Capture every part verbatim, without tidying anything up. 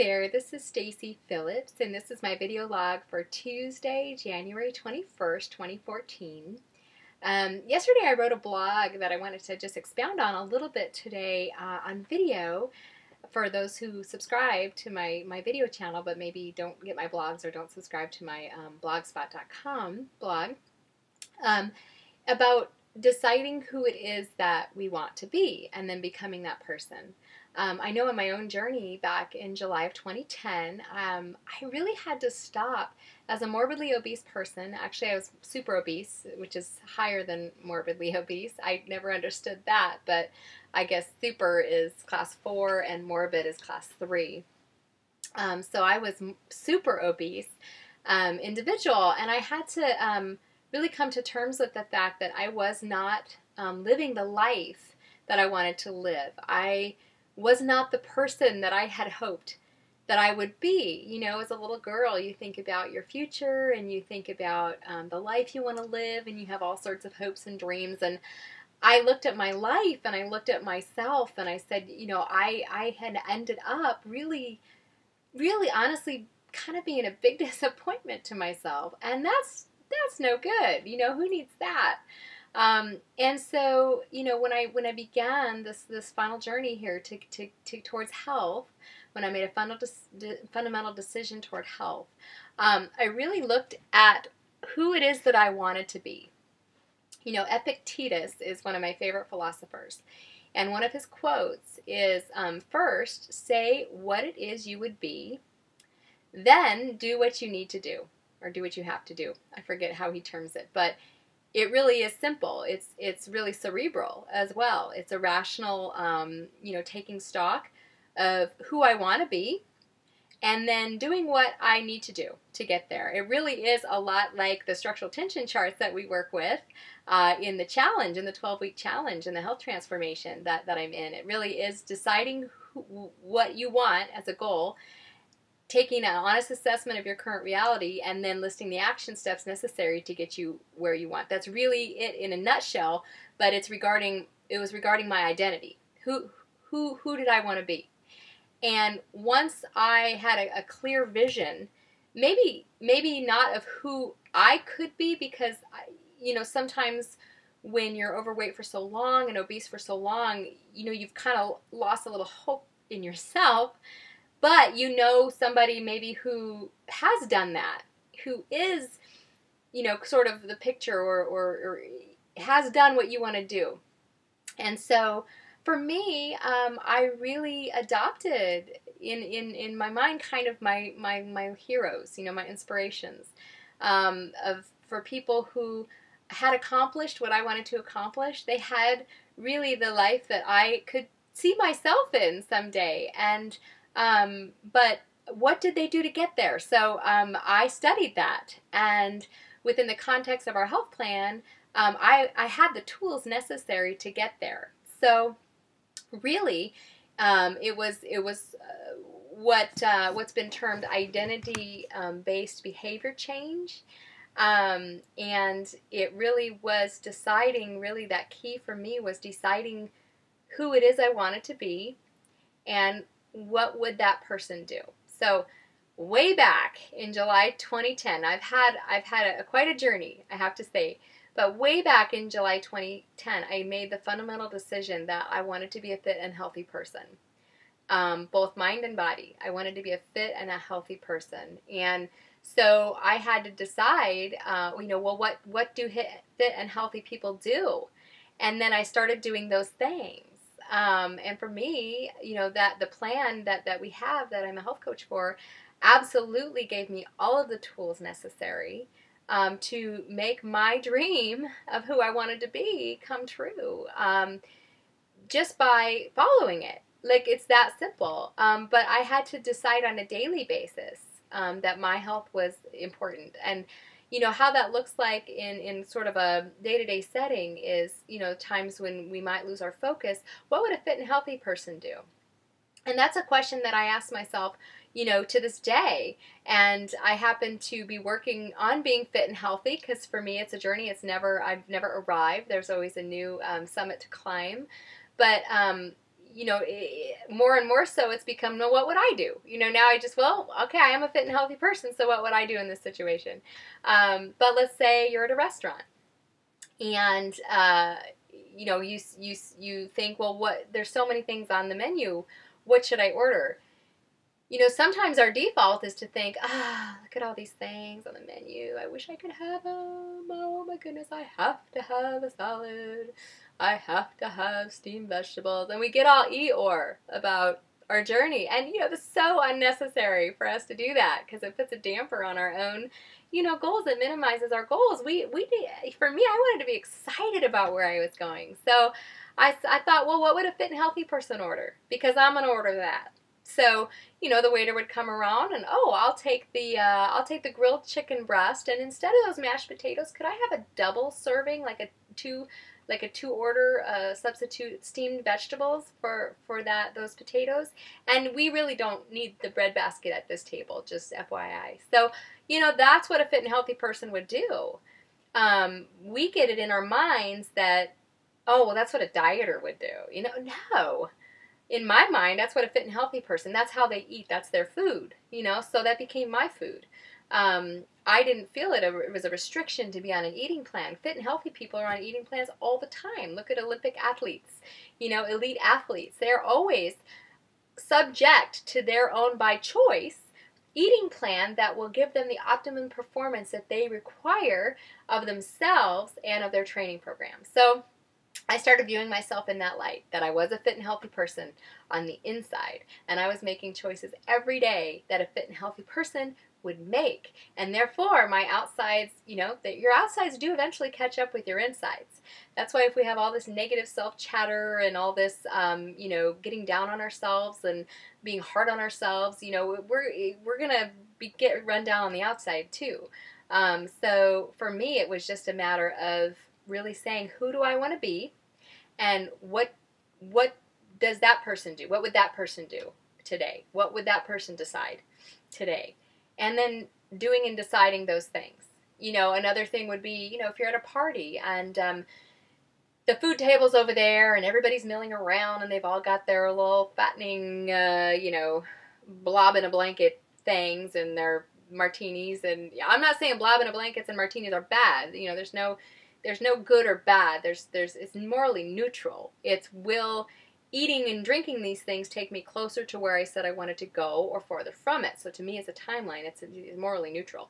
there, this is Stacy Phillips, and this is my video log for Tuesday, January twenty-first, twenty fourteen. Um, yesterday I wrote a blog that I wanted to just expound on a little bit today uh, on video for those who subscribe to my, my video channel but maybe don't get my blogs or don't subscribe to my um, blogspot dot com blog um, about deciding who it is that we want to be and then becoming that person. Um, I know in my own journey back in July of twenty ten, um, I really had to stop as a morbidly obese person. Actually, I was super obese, which is higher than morbidly obese. I never understood that, but I guess super is class four and morbid is class three. Um, so I was super obese um, individual, and I had to um, really come to terms with the fact that I was not um, living the life that I wanted to live. I was not the person that I had hoped that I would be. You know, as a little girl, you think about your future and you think about um, the life you want to live and you have all sorts of hopes and dreams. And I looked at my life and I looked at myself and I said, you know, I, I had ended up really, really honestly kind of being a big disappointment to myself. And that's, that's no good. You know, who needs that? Um, and so, you know, when I, when I began this, this final journey here to, to, to towards health, when I made a fundamental, de fundamental decision toward health, um, I really looked at who it is that I wanted to be. You know, Epictetus is one of my favorite philosophers. And one of his quotes is, um, first, say what it is you would be, then do what you need to do, or do what you have to do. I forget how he terms it, but it really is simple. It's it's really cerebral as well. It's a rational, um, you know, taking stock of who I want to be and then doing what I need to do to get there. It really is a lot like the structural tension charts that we work with uh, in the challenge, in the twelve-week challenge, in the health transformation that, that I'm in. It really is deciding who, what you want as a goal, taking an honest assessment of your current reality, and then listing the action steps necessary to get you where you want. That's really it in a nutshell, but it's regarding, it was regarding my identity. Who, who, who did I want to be? And once I had a, a clear vision, maybe, maybe not of who I could be, because, I, you know, sometimes when you're overweight for so long and obese for so long, you know, you've kind of lost a little hope in yourself. But you know somebody maybe who has done that, who is, you know, sort of the picture or, or, or has done what you want to do. And so for me, um, I really adopted in, in, in my mind kind of my, my, my heroes, you know, my inspirations um, of for people who had accomplished what I wanted to accomplish. They had really the life that I could see myself in someday. And Um, but what did they do to get there? So um, I studied that, and within the context of our health plan, um, I, I had the tools necessary to get there. So really, um, it was it was uh, what uh, what's been termed identity-based um, behavior change, um, and it really was deciding. Really, that key for me was deciding who it is I wanted to be, and what would that person do? So way back in July twenty ten, I've had I've had a, quite a journey, I have to say, but way back in July twenty ten, I made the fundamental decision that I wanted to be a fit and healthy person, um, both mind and body. I wanted to be a fit and a healthy person. And so I had to decide, uh, you know, well, what, what do fit and healthy people do? And then I started doing those things. Um, and for me, you know, that the plan that, that we have that I'm a health coach for absolutely gave me all of the tools necessary um, to make my dream of who I wanted to be come true um, just by following it. Like, it's that simple. Um, but I had to decide on a daily basis um, that my health was important. And, you know, how that looks like in, in sort of a day-to-day setting is, you know, times when we might lose our focus. What would a fit and healthy person do? And that's a question that I ask myself, you know, to this day. And I happen to be working on being fit and healthy, because for me it's a journey. It's never, I've never arrived. There's always a new um, summit to climb. But, um, you know, more and more so it's become, no, what would I do? You know, now I just, well, okay, I am a fit and healthy person, so what would I do in this situation? Um, but let's say you're at a restaurant and, uh, you know, you, you, you think, well, what, there's so many things on the menu, what should I order? You know, sometimes our default is to think, ah, look at all these things on the menu. I wish I could have them. Oh, my goodness, I have to have a salad. I have to have steamed vegetables. And we get all Eeyore about our journey. And, you know, it's so unnecessary for us to do that because it puts a damper on our own, you know, goals. It minimizes our goals. We, we, for me, I wanted to be excited about where I was going. So I, I thought, well, what would a fit and healthy person order? Because I'm going to order that. So, you know, the waiter would come around and, oh, I'll take the, uh, I'll take the grilled chicken breast, and instead of those mashed potatoes, could I have a double serving, like a two, like a two-order uh, substitute steamed vegetables for, for that, those potatoes? And we really don't need the breadbasket at this table, just F Y I. So, you know, that's what a fit and healthy person would do. Um, we get it in our minds that, oh, well, that's what a dieter would do. You know, no. In my mind, that's what a fit and healthy person, that's how they eat, that's their food, you know, so that became my food. Um, I didn't feel it, it was a restriction to be on an eating plan. Fit and healthy people are on eating plans all the time. Look at Olympic athletes, you know, elite athletes. They're always subject to their own, by choice, eating plan that will give them the optimum performance that they require of themselves and of their training program. So I started viewing myself in that light, that I was a fit and healthy person on the inside, and I was making choices every day that a fit and healthy person would make, and therefore my outsides, you know, that your outsides do eventually catch up with your insides. That's why if we have all this negative self-chatter and all this, um, you know, getting down on ourselves and being hard on ourselves, you know, we're, we're gonna be, get run down on the outside too. Um, so for me, it was just a matter of really saying, who do I want to be, and what what does that person do? What would that person do today? What would that person decide today? And then doing and deciding those things. You know, another thing would be, you know, if you're at a party and um, the food table's over there and everybody's milling around and they've all got their little fattening, uh, you know, blob in a blanket things and their martinis. And I'm not saying blob in a blankets and martinis are bad. You know, there's no... There's no good or bad. There's, there's, it's morally neutral. It's, will eating and drinking these things take me closer to where I said I wanted to go or farther from it? So to me, it's a timeline. It's, it's morally neutral.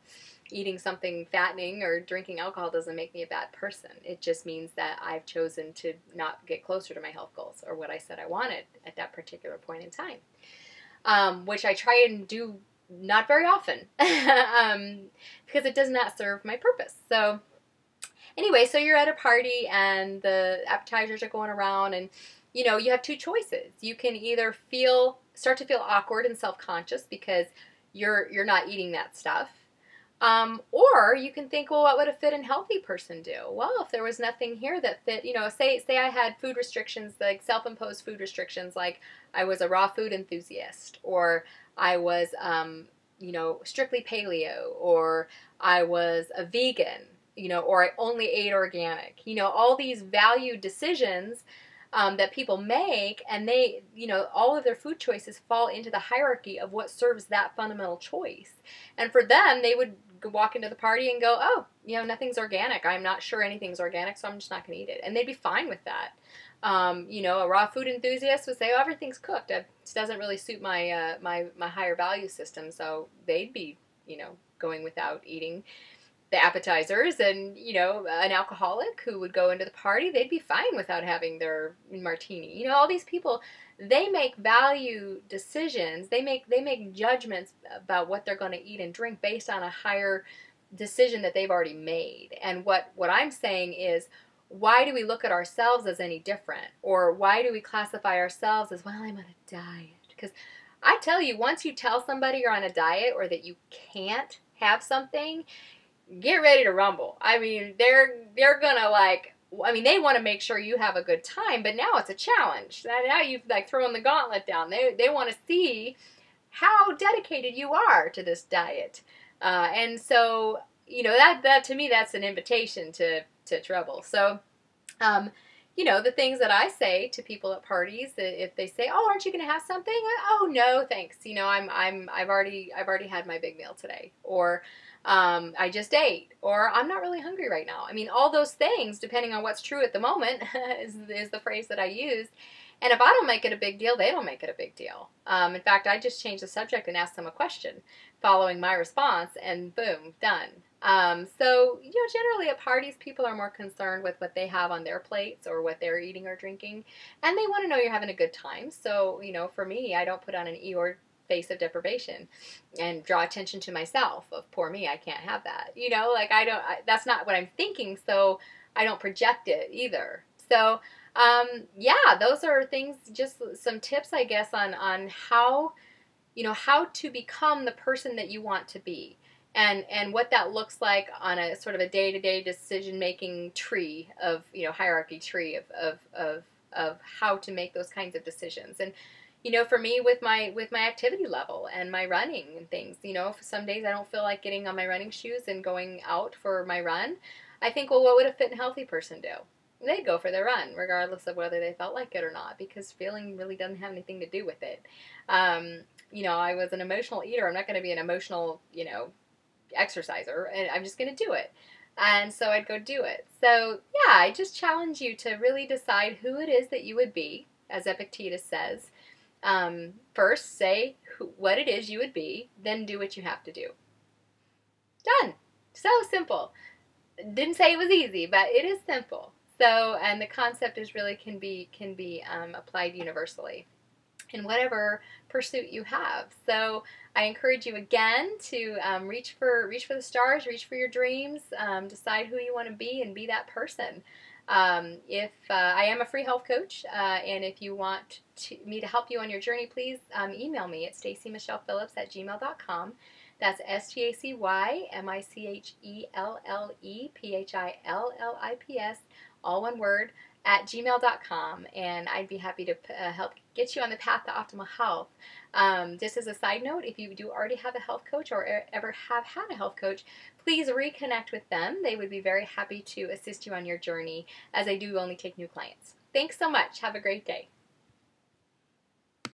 Eating something fattening or drinking alcohol doesn't make me a bad person. It just means that I've chosen to not get closer to my health goals or what I said I wanted at that particular point in time, um, which I try and do not very often um, because it does not serve my purpose. So anyway, so you're at a party and the appetizers are going around and, you know, you have two choices. You can either feel, start to feel awkward and self-conscious because you're, you're not eating that stuff. Um, or you can think, well, what would a fit and healthy person do? Well, if there was nothing here that fit, you know, say, say I had food restrictions, like self-imposed food restrictions, like I was a raw food enthusiast, or I was, um, you know, strictly paleo, or I was a vegan, you know, or I only ate organic, you know, all these value decisions um, that people make, and they, you know, all of their food choices fall into the hierarchy of what serves that fundamental choice. And for them, they would walk into the party and go, oh, you know, nothing's organic. I'm not sure anything's organic, so I'm just not going to eat it. And they'd be fine with that. Um, you know, a raw food enthusiast would say, oh, everything's cooked. It doesn't really suit my, uh, my, my higher value system. So they'd be, you know, going without eating the appetizers. And, you know, an alcoholic who would go into the party, they'd be fine without having their martini. You know, all these people, they make value decisions. They make, they make judgments about what they're going to eat and drink based on a higher decision that they've already made. And what, what I'm saying is, why do we look at ourselves as any different? Or why do we classify ourselves as, well, I'm on a diet? Because I tell you, once you tell somebody you're on a diet or that you can't have something, get ready to rumble. I mean, they're, they're gonna like, I mean, they want to make sure you have a good time, but now it's a challenge. Now you've like thrown the gauntlet down. They, they want to see how dedicated you are to this diet. Uh, and so, you know, that, that to me, that's an invitation to, to trouble. So, um, you know, the things that I say to people at parties, that if they say, "Oh, aren't you going to have something?" Oh, no, thanks. You know, I'm, I'm, I've already, I've already had my big meal today, or um, I just ate, or I'm not really hungry right now. I mean, all those things, depending on what's true at the moment, is, is the phrase that I used. And if I don't make it a big deal, they don't make it a big deal. Um, in fact, I just change the subject and ask them a question following my response, and boom, done. Um, so, you know, generally at parties, people are more concerned with what they have on their plates or what they're eating or drinking, and they want to know you're having a good time. So, you know, for me, I don't put on an Eeyore face of deprivation and draw attention to myself of, poor me, I can't have that. You know, like I don't, I, that's not what I'm thinking, so I don't project it either. So, um, yeah, those are things, just some tips, I guess, on, on how, you know, how to become the person that you want to be. And, and what that looks like on a sort of a day-to-day decision-making tree of, you know, hierarchy tree of, of, of, of how to make those kinds of decisions. And, you know, for me with my, with my activity level and my running and things, you know, for some days I don't feel like getting on my running shoes and going out for my run. I think, well, what would a fit and healthy person do? They'd go for their run, regardless of whether they felt like it or not, because feeling really doesn't have anything to do with it. Um, you know, I was an emotional eater. I'm not going to be an emotional, you know, exerciser, and I'm just going to do it. And so I'd go do it. So yeah, I just challenge you to really decide who it is that you would be, as Epictetus says. Um, first, say who, what it is you would be, then do what you have to do. Done. So simple. Didn't say it was easy, but it is simple. So, and the concept is really can be, can be um, applied universally in whatever pursuit you have. So I encourage you again to um, reach for reach for the stars, reach for your dreams, um, decide who you want to be, and be that person. Um, if uh, I am a free health coach, uh, and if you want to, me to help you on your journey, please um, email me at stacy michelle phillips at gmail dot com. That's S T A C Y M I C H E L L E P H I L L I P S, all one word, at gmail dot com, and I'd be happy to uh, help get you on the path to optimal health. Um, just as a side note, if you do already have a health coach or er ever have had a health coach, please reconnect with them. They would be very happy to assist you on your journey, as I do only take new clients. Thanks so much. Have a great day.